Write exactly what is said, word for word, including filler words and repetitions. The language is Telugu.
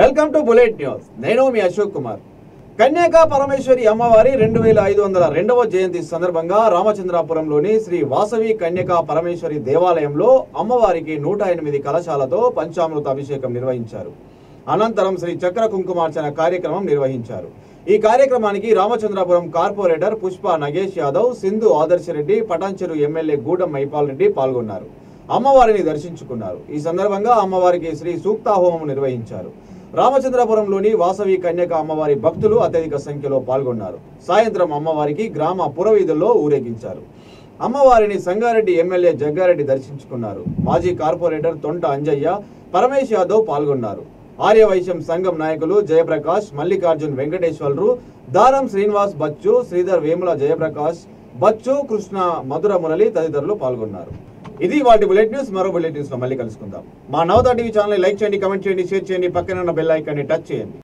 వెల్కమ్ టు బులెట్ న్యూస్ నేను మీ అశోక్ కుమార్ కన్యకా పరమేశ్వరి అమ్మవారి రెండు వేల ఐదు వందల రెండవ జయంతి సందర్భంగా రామచంద్రాపురంలోని శ్రీ వాసవి కన్యకా పరమేశ్వరి దేవాలయంలో అమ్మవారికి నూట ఎనిమిది కలశాలతో పంచామృత అభిషేకం నిర్వహించారు అనంతరం శ్రీ చక్ర కుంకుమార్చన కార్యక్రమం నిర్వహించారు ఈ కార్యక్రమానికి రామచంద్రాపురం కార్పొరేటర్ పుష్ప నగేశ్ యాదవ్ సింధు ఆదర్శ రెడ్డి పటాంచెరు ఎమ్మెల్యే గౌడ్ मैपाल రెడ్డి పాల్గొన్నారు అమ్మవారిని దర్శించుకున్నారు ఈ సందర్భంగా అమ్మవారికి శ్రీ సూక్త హోమం నిర్వహించారు రామచంద్రపురంలోని వాసవి కన్యక అమ్మవారి భక్తులు అత్యధిక సంఖ్యలో పాల్గొన్నారు సాయంత్రం అమ్మవారికి గ్రామ పురవీధుల్లో ఊరేగించారు అమ్మవారిని సంగారెడ్డి ఎమ్మెల్యే జగారెడ్డి దర్శించుకున్నారు మాజీ కార్పొరేటర్ తోంటా అంజయ్య పరమేశ్యదో పాల్గొన్నారు ఆర్యవైశ్యం సంఘం నాయకులు జయప్రకాష్ మల్లికార్జున్ వెంకటేశ్వరలూ దారం శ్రీనివాస్ బच्चू శ్రీధర్ వేముల జయప్రకాష్ బच्चू కృష్ణ మధురా మురలి తదితరులు పాల్గొన్నారు ఇది వాటి బులెట్ న్యూస్ మరో బులెట్ న్యూస్ లో మళ్ళీ కలుసుకుందాం మా నవతార్ టీవీ ఛానల్ లైక్ చేయండి కమెంట్ చేయండి షేర్ చేయండి పక్కన ఉన్న బెల్ ఐకాన్ ని టచ్ చేయండి।